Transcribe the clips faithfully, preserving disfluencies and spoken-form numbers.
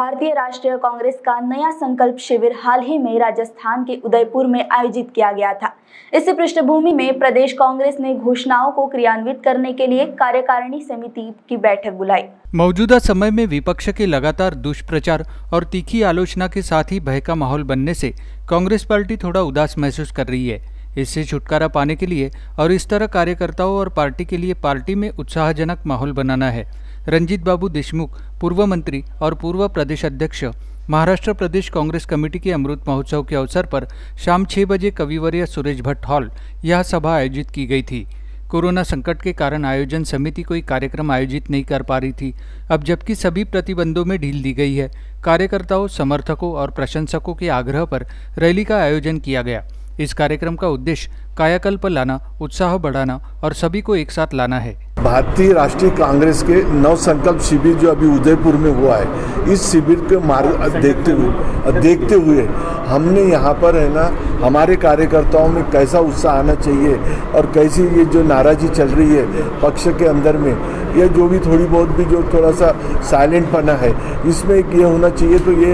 भारतीय राष्ट्रीय कांग्रेस का नया संकल्प शिविर हाल ही में राजस्थान के उदयपुर में आयोजित किया गया था। इस पृष्ठभूमि में प्रदेश कांग्रेस ने घोषणाओं को क्रियान्वित करने के लिए कार्यकारिणी समिति की बैठक बुलाई। मौजूदा समय में विपक्ष के लगातार दुष्प्रचार और तीखी आलोचना के साथ ही भय का माहौल बनने से कांग्रेस पार्टी थोड़ा उदास महसूस कर रही है। इससे छुटकारा पाने के लिए और इस तरह कार्यकर्ताओं और पार्टी के लिए पार्टी में उत्साहजनक माहौल बनाना है। रंजीत बाबू देशमुख, पूर्व मंत्री और पूर्व प्रदेश अध्यक्ष, महाराष्ट्र प्रदेश कांग्रेस कमेटी के अमृत महोत्सव के अवसर पर शाम छह बजे कविवर्य सुरेश भट्ट हॉल यह सभा आयोजित की गई थी। कोरोना संकट के कारण आयोजन समिति कोई कार्यक्रम आयोजित नहीं कर पा रही थी। अब जबकि सभी प्रतिबंधों में ढील दी गई है, कार्यकर्ताओं, समर्थकों और प्रशंसकों के आग्रह पर रैली का आयोजन किया गया। इस कार्यक्रम का उद्देश्य कायाकल्प लाना, उत्साह बढ़ाना और सभी को एक साथ लाना है। भारतीय राष्ट्रीय कांग्रेस के नव संकल्प शिविर जो अभी उदयपुर में हुआ है, इस शिविर के मार्ग देखते हुए देखते हुए हमने यहाँ पर है ना हमारे कार्यकर्ताओं में कैसा उत्साह आना चाहिए और कैसी ये जो नाराज़गी चल रही है पक्ष के अंदर में, ये जो भी थोड़ी बहुत भी जो थोड़ा सा साइलेंट पना है, इसमें ये होना चाहिए। तो ये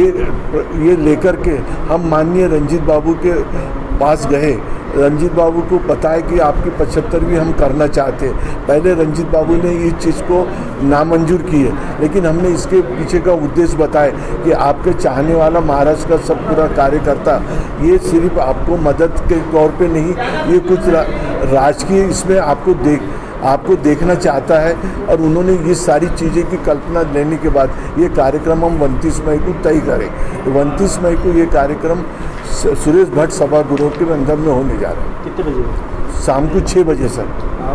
ये ये लेकर के हम माननीय रंजीत बाबू के पास गए। रंजीत बाबू को पता है कि आपकी पचहत्तरवीं हम करना चाहते हैं। पहले रंजीत बाबू ने इस चीज़ को नामंजूर की है, लेकिन हमने इसके पीछे का उद्देश्य बताया कि आपके चाहने वाला महाराष्ट्र का सब पूरा कार्यकर्ता, ये सिर्फ आपको मदद के तौर पे नहीं, ये कुछ रा, राजकीय इसमें आपको देख आपको देखना चाहता है। और उन्होंने ये सारी चीज़ें की कल्पना लेने के बाद ये कार्यक्रम हम उनतीस मई को तय करें। उनतीस मई को ये कार्यक्रम सुरेश भट्ट सभागृह के अंदर में होने जा रहा है। कितने बजे? शाम को छः बजे सर।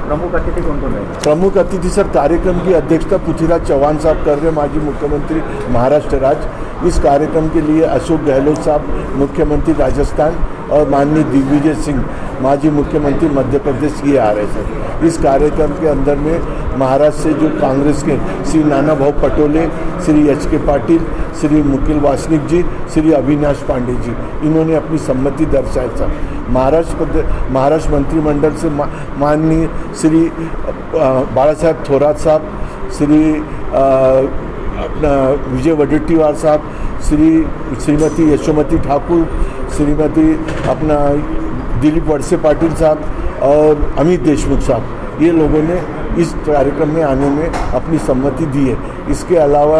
प्रमुख अतिथि कौन कौन है? प्रमुख अतिथि सर, कार्यक्रम की अध्यक्षता पृथ्वीराज चौहान साहब कर रहे हैं, माजी मुख्यमंत्री महाराष्ट्र राज्य। इस कार्यक्रम के लिए अशोक गहलोत साहब, मुख्यमंत्री राजस्थान, और माननीय दिग्विजय सिंह, माजी मुख्यमंत्री मध्य प्रदेश, ये आ रहे सर। इस कार्यक्रम के अंदर में महाराष्ट्र से जो कांग्रेस के श्री नानाभाऊ पटोले, श्री एच के पाटिल, श्री मुकुल वासनिक जी, श्री अविनाश पांडे जी, इन्होंने अपनी सम्मति दर्शाई सर। महाराष्ट्र महाराष्ट्र मंत्रिमंडल से माननीय श्री बाळासाहेब थोरात साहब, श्री अपना विजय वडेटीवार साहब, श्री श्रीमती यशोमती ठाकुर, श्रीमती अपना दिलीप वर्से पाटिल साहब और अमित देशमुख साहब, ये लोगों ने इस कार्यक्रम में आने में अपनी सम्मति दी है। इसके अलावा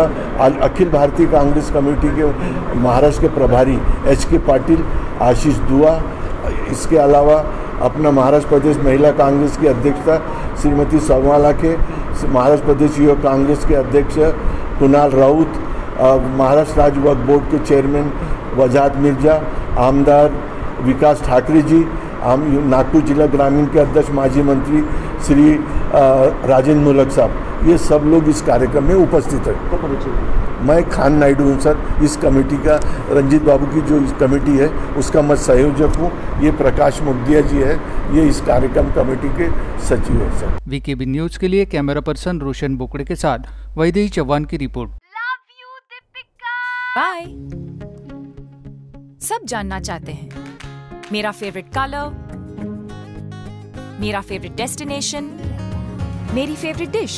अखिल भारतीय कांग्रेस कमेटी के महाराष्ट्र के प्रभारी एच के पाटिल, आशीष दुआ, इसके अलावा अपना महाराष्ट्र प्रदेश महिला कांग्रेस की अध्यक्षता श्रीमती सरवाला के, महाराष्ट्र प्रदेश युवा कांग्रेस के अध्यक्ष कुणाल राउत, महाराष्ट्र राज्य वक्फ बोर्ड के चेयरमैन वजात मिर्जा, आमदार विकास ठाकरे जी, आम नागपुर जिला ग्रामीण के अध्यक्ष माजी मंत्री श्री राजेंद्र मलक साहब, ये सब लोग इस कार्यक्रम में उपस्थित हैं। मैं खान नायडू हूँ सर, इस कमेटी का, रंजीत बाबू की जो इस कमेटी है उसका मैं संयोजक हूँ। ये प्रकाश मुग्दिया जी है, ये इस कार्यक्रम कमेटी के सचिव है सर। वीकेबी न्यूज़ के लिए कैमरा पर्सन रोशन बोकड़े के साथ वैदेही चव्हाण की रिपोर्ट। सब जानना चाहते हैं मेरा फेवरेट कलर, मेरा फेवरेट डेस्टिनेशन, मेरी फेवरेट डिश,